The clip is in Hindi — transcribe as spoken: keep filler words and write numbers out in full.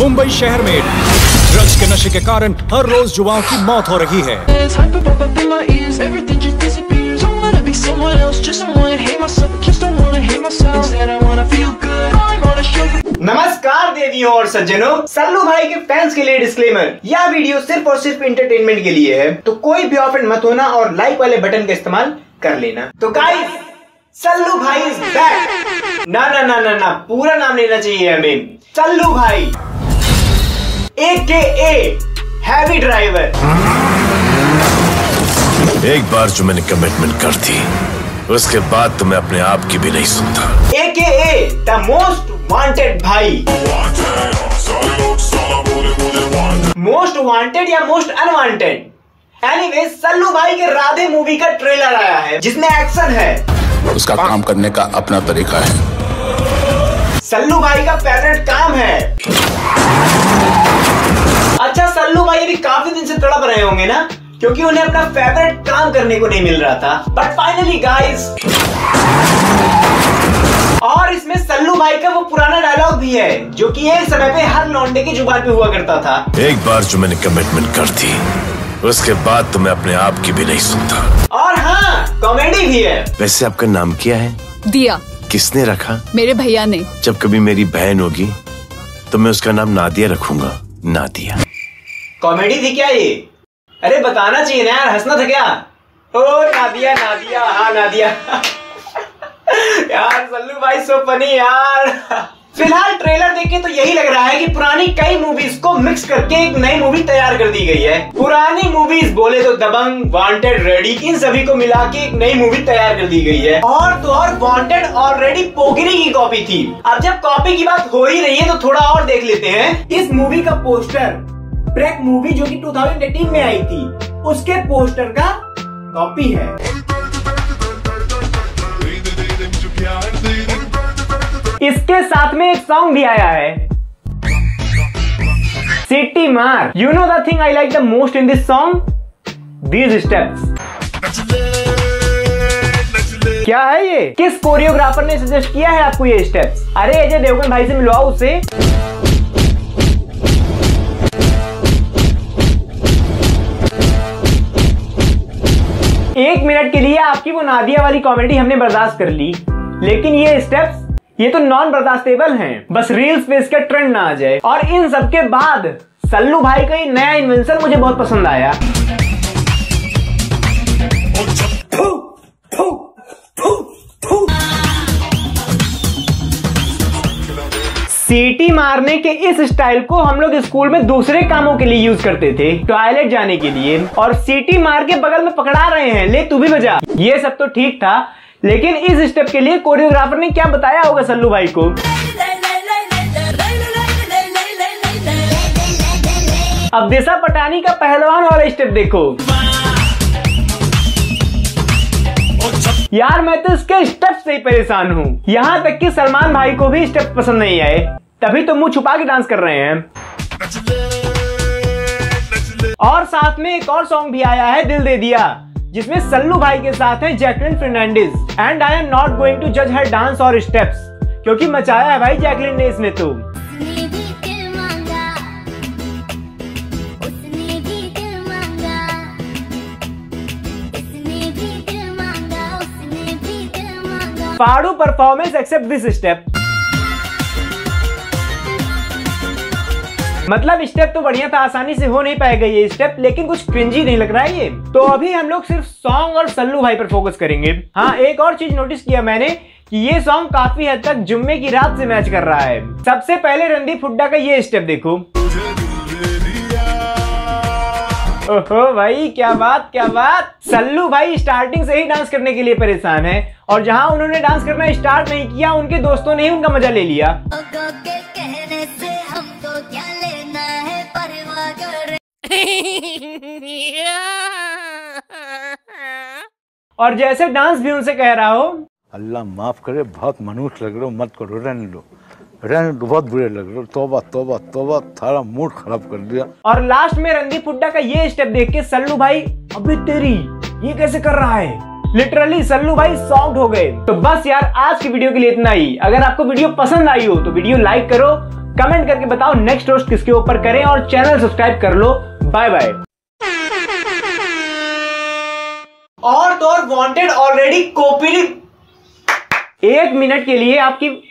मुंबई शहर में ड्रग्स के नशे के कारण हर रोज युवाओं की मौत हो रही है। नमस्कार देवियों और सज्जनों, सल्लू भाई के फैंस के लिए डिस्क्लेमर, यह वीडियो सिर्फ और सिर्फ एंटरटेनमेंट के लिए है, तो कोई भी ऑफेंड मत होना और लाइक वाले बटन का इस्तेमाल कर लेना। तो गाइस, सल्लू भाई इज बैक। ना ना ना ना ना, पूरा नाम लेना चाहिए हमें, सल्लू भाई ए के ए हैवी ड्राइवर। एक बार जो मैंने कमिटमेंट कर दी, उसके बाद तो मैं अपने आप की भी नहीं सुनता। A K A the most wanted भाई। मोस्ट वांटेड या मोस्ट अनवांटेड। एनीवे, सल्लू भाई के राधे मूवी का ट्रेलर आया है जिसमें एक्शन है। उसका काम करने का अपना तरीका है। सल्लू भाई का फेवरेट काम है। अच्छा, सल्लू भाई भी काफी दिन से तड़प रहे होंगे ना, क्योंकि उन्हें अपना फेवरेट काम करने को नहीं मिल रहा था। बट फाइनली गाइस, और इसमें सल्लू भाई का वो पुराना डायलॉग भी है जो कि एक समय पे हर लौंडे की जुबान पे हुआ करता था। एक बार जो मैंने कमिटमेंट कर दी, उसके बाद तो मैं अपने आप की भी नहीं सुनता। और हाँ, कॉमेडी भी है। वैसे आपका नाम क्या है? दिया। किसने रखा? मेरे भैया ने। जब कभी मेरी बहन होगी तो मैं उसका नाम नादिया रखूंगा। नादिया। कॉमेडी थी क्या ये? अरे बताना चाहिए ना यार, हंसना था क्या? ओ नादिया नादिया, हाँ नादिया। यार सल्लू भाई सो फनी यार। फिलहाल ट्रेलर देख के तो यही लग रहा है कि पुरानी कई मूवीज को मिक्स करके एक नई मूवी तैयार कर दी गई है। पुरानी मूवीज बोले तो दबंग, वांटेड, रेडी, इन सभी को मिला के एक नई मूवी तैयार कर दी गई है। और तो और वांटेड और रेडी पोगरी की कॉपी थी। अब जब कॉपी की बात हो ही रही है तो थोड़ा और देख लेते हैं। इस मूवी का पोस्टर, ब्रेक मूवी जो की दो हज़ार अठारह में आई थी, उसके पोस्टर का कॉपी है। इसके साथ में एक सॉन्ग भी आया है, Seeti Maar. You know the thing I like the most in this song, these steps. क्या है ये? किस कोरियोग्राफर ने सजेस्ट किया है आपको ये स्टेप्स? अरे अजय देवगन भाई से मिलवाओ उसे। एक मिनट के लिए आपकी वो नादिया वाली कॉमेडी हमने बर्दाश्त कर ली, लेकिन ये स्टेप्स, ये तो नॉन बर्दाश्तेबल हैं। बस रील्स पे इसका ट्रेंड ना आ जाए। और इन सब के बाद सल्लू भाई का ये नया इन्वेंशन मुझे बहुत पसंद आया। फू, फू, फू, फू। सीटी मारने के इस स्टाइल को हम लोग स्कूल में दूसरे कामों के लिए यूज करते थे, टॉयलेट जाने के लिए, और सीटी मार के बगल में पकड़ा रहे हैं, ले तू भी बजा। ये सब तो ठीक था, लेकिन इस स्टेप के लिए कोरियोग्राफर ने क्या बताया होगा सल्लू भाई को? अब दिशा पटानी का पहलवान वाला स्टेप देखो। यार मैं तो इसके स्टेप से ही परेशान हूँ। यहाँ तक कि सलमान भाई को भी स्टेप पसंद नहीं आए, तभी तो मुंह छुपा के डांस कर रहे हैं। और साथ में एक और सॉन्ग भी आया है, दिल दे दिया, जिसमें सल्लू भाई के साथ है Jacqueline Fernandez. And I am not going to जज हर डांस और स्टेप्स, क्योंकि मचाया है भाई जैकलिन ने इसमें तो। फाड़ू परफॉर्मेंस एक्सेप्ट दिस स्टेप। मतलब स्टेप तो बढ़िया था, आसानी से हो नहीं पाएगा ये स्टेप, लेकिन कुछ क्रिंजी नहीं लग रहा है ये तो। अभी हम लोग सिर्फ सॉन्ग और सल्लू भाई पर फोकस करेंगे। हाँ, एक और चीज नोटिस किया मैंने कि ये सॉन्ग काफी हद तक जुम्मे की रात से मैच कर रहा है। सबसे पहले रणदीप हुड्डा का ये स्टेप देखो। ओहो भाई, क्या बात क्या बात। सल्लू भाई स्टार्टिंग से ही डांस करने के लिए परेशान है, और जहाँ उन्होंने डांस करना स्टार्ट नहीं किया, उनके दोस्तों ने ही उनका मजा ले लिया। और जैसे डांस भी उनसे कह रहा हो, अल्लाह माफ करे, बहुत मनुष्य लग रहे हो, मत करो, रहने लो रहने लो, बहुत बुरे लग रहे हो, तौबा तौबा तौबा, थारा मूड खराब कर दिया। और लास्ट में रणदीप हुड्डा का ये स्टेप देख के सल्लू भाई अबे तेरी ये कैसे कर रहा है। लिटरली सल्लू भाई शॉक्ड हो गए। तो बस यार, आज की वीडियो के लिए इतना ही। अगर आपको वीडियो पसंद आई हो तो वीडियो लाइक करो, कमेंट करके बताओ नेक्स्ट रोस्ट किसके ऊपर करें और चैनल सब्सक्राइब कर लो। Bye bye. और तो और वांटेड ऑलरेडी कॉपीड एक मिनट के लिए आपकी